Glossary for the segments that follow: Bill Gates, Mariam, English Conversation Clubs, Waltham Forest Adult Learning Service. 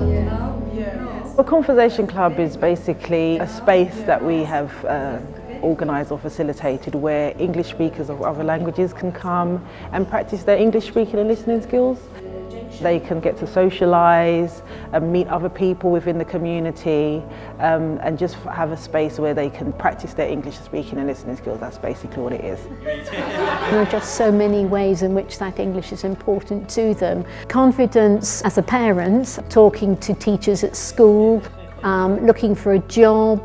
Yeah. The Conversation Club is basically a space that we have organised or facilitated where English speakers of other languages can come and practice their English speaking and listening skills. They can get to socialise and meet other people within the community and just have a space where they can practice their English speaking and listening skills. That's basically what it is. There are just so many ways in which that English is important to them. Confidence as a parent, talking to teachers at school, looking for a job,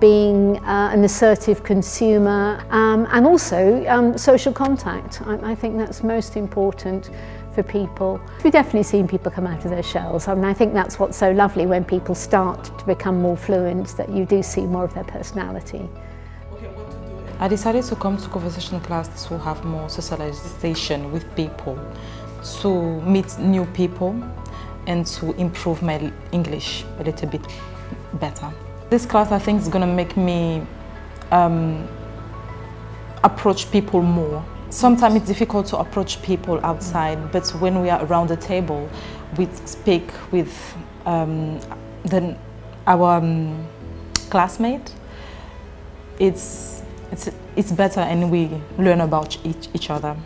being an assertive consumer, and also social contact. I think that's most important for people. We've definitely seen people come out of their shells. I mean, I think that's what's so lovely when people start to become more fluent, that you do see more of their personality. I decided to come to conversation class to have more socialization with people, to meet new people, and to improve my English a little bit better. This class, I think, is going to make me approach people more. Sometimes it's difficult to approach people outside, but when we are around the table, we speak with our classmate. It's better, and we learn about each other.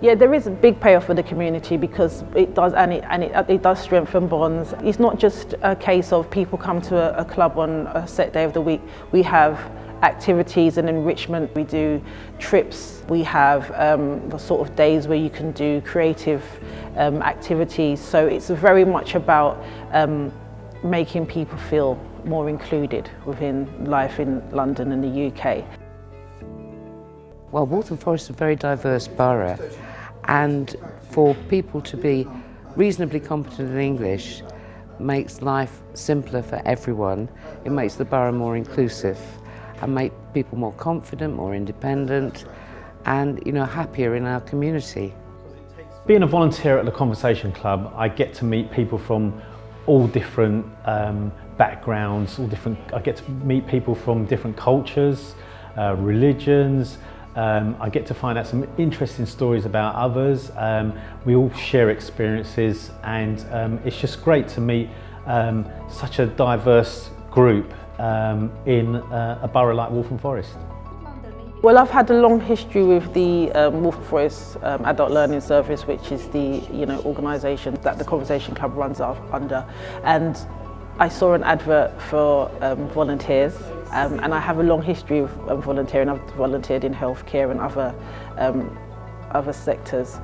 Yeah, there is a big payoff for the community because it does, and it does strengthen bonds. It's not just a case of people come to a club on a set day of the week. We have activities and enrichment. We do trips. We have the sort of days where you can do creative activities. So it's very much about making people feel more included within life in London and the UK. Well, Waltham Forest is a very diverse borough, and for people to be reasonably competent in English makes life simpler for everyone. It makes the borough more inclusive and make people more confident, more independent, and, you know, happier in our community. Being a volunteer at the Conversation Club, I get to meet people from all different backgrounds, I get to meet people from different cultures, religions. I get to find out some interesting stories about others. We all share experiences, and it's just great to meet such a diverse group in a borough like Waltham Forest. Well, I've had a long history with the Waltham Forest Adult Learning Service, which is the organisation that the Conversation Club runs under, and I saw an advert for volunteers. And I have a long history of volunteering. I've volunteered in healthcare and other sectors,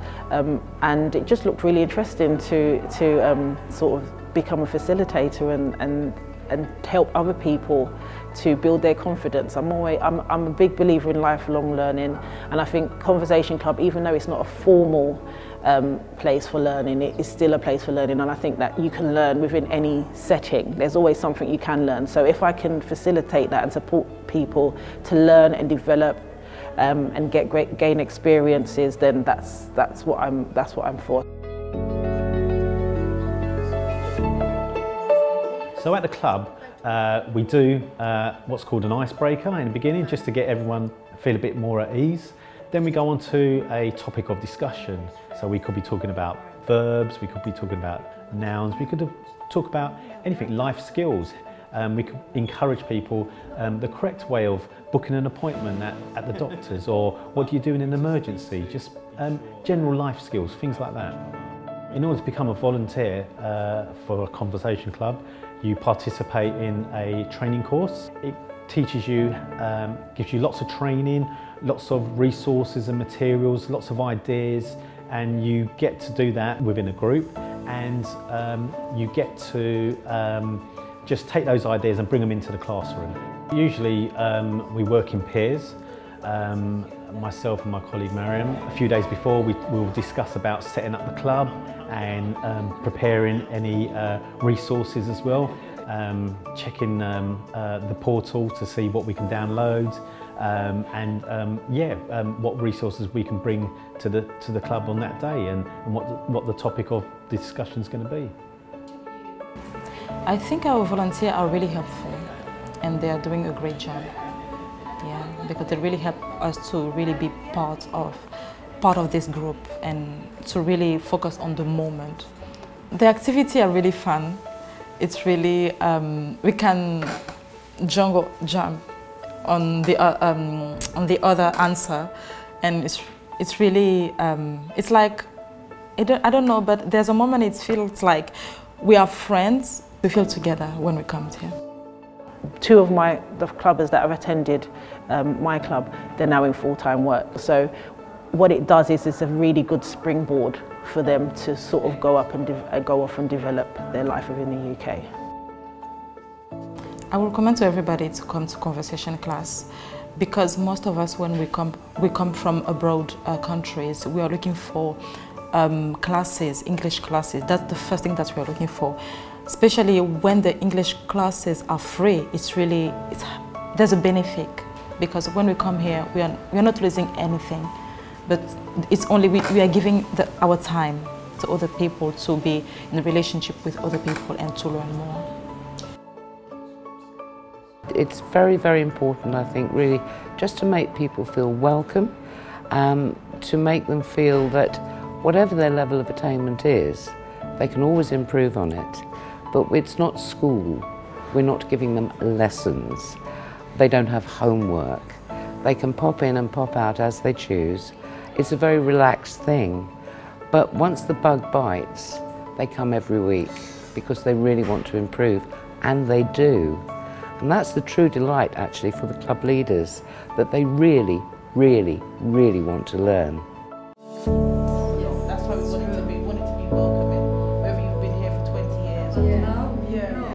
and it just looked really interesting to sort of become a facilitator and help other people to build their confidence. I'm a big believer in lifelong learning, and I think Conversation Club, even though it's not a formal place for learning, it is still a place for learning, and I think that you can learn within any setting. There's always something you can learn. So if I can facilitate that and support people to learn and develop and gain experiences, then that's what I'm for. So at the club, we do what's called an icebreaker in the beginning, just to get everyone feel a bit more at ease. Then we go on to a topic of discussion. So we could be talking about verbs, we could be talking about nouns, we could talk about anything, life skills. We could encourage people the correct way of booking an appointment at the doctor's, or what do you do in an emergency, just general life skills, things like that. In order to become a volunteer for a Conversation Club, you participate in a training course. It teaches you, gives you lots of training, lots of resources and materials, lots of ideas, and you get to do that within a group, and you get to just take those ideas and bring them into the classroom. Usually we work in pairs. Myself and my colleague Mariam, a few days before, we'll discuss about setting up the club and preparing any resources as well, checking the portal to see what we can download, what resources we can bring to the club on that day, and what the topic of the discussion is going to be. I think our volunteers are really helpful, and they are doing a great job. Yeah, because they really help us to really be part of this group and to really focus on the moment The activities are really fun. It's really, we can jump on the other answer, and it's really, it's like, I don't know, but there's a moment it feels like we are friends. We feel together when we come here. Two of the clubbers that have attended my club, they're now in full-time work. So what it does is it's a really good springboard for them to sort of go up and go off and develop their life within the UK. I will recommend to everybody to come to conversation class, because most of us, when we come from abroad countries, we are looking for classes, English classes. That's the first thing that we are looking for. Especially when the English classes are free, there's a benefit, because when we come here, we are not losing anything, but it's only we are giving our time to other people, to be in a relationship with other people and to learn more. It's very, very important, I think, really, just to make people feel welcome, to make them feel that whatever their level of attainment is, they can always improve on it. But it's not school. We're not giving them lessons. They don't have homework. They can pop in and pop out as they choose. It's a very relaxed thing. But once the bug bites, they come every week because they really want to improve, and they do. And that's the true delight, actually, for the club leaders, that they really, really, really want to learn. Yes, that's why we want it to be welcoming. Whether you've been here for 20 years or now. Yeah.